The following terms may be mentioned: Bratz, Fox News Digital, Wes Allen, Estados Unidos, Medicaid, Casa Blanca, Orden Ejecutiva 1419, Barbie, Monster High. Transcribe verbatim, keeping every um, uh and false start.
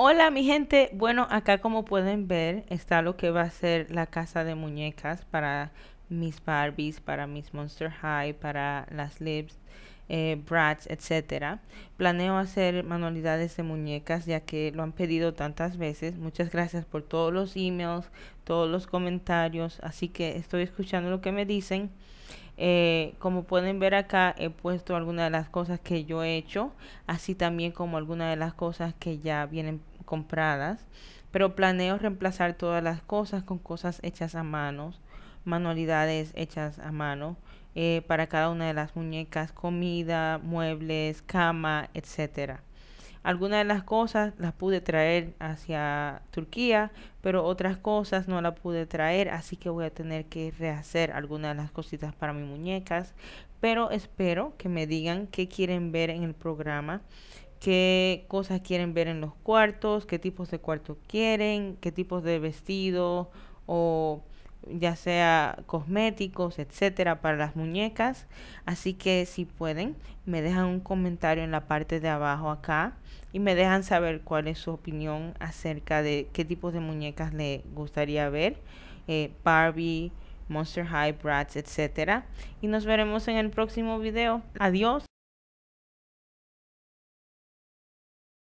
Hola mi gente, bueno, acá como pueden ver está lo que va a ser la casa de muñecas para mis Barbies, para mis Monster High, para las Libs, eh, Bratz, etcétera. Planeo hacer manualidades de muñecas ya que lo han pedido tantas veces. Muchas gracias por todos los emails, todos los comentarios, así que estoy escuchando lo que me dicen. Eh, como pueden ver acá he puesto algunas de las cosas que yo he hecho, así también como algunas de las cosas que ya vienen compradas, pero planeo reemplazar todas las cosas con cosas hechas a mano, manualidades hechas a mano eh, para cada una de las muñecas, comida, muebles, cama, etcétera. Algunas de las cosas las pude traer hacia Turquía, pero otras cosas no las pude traer, así que voy a tener que rehacer algunas de las cositas para mis muñecas. Pero espero que me digan qué quieren ver en el programa, qué cosas quieren ver en los cuartos, qué tipos de cuartos quieren, qué tipos de vestido o ya sea cosméticos, etcétera, para las muñecas. Así que si pueden, me dejan un comentario en la parte de abajo acá y me dejan saber cuál es su opinión acerca de qué tipos de muñecas les gustaría ver, eh, Barbie, Monster High, Bratz, etcétera. Y nos veremos en el próximo video. Adiós.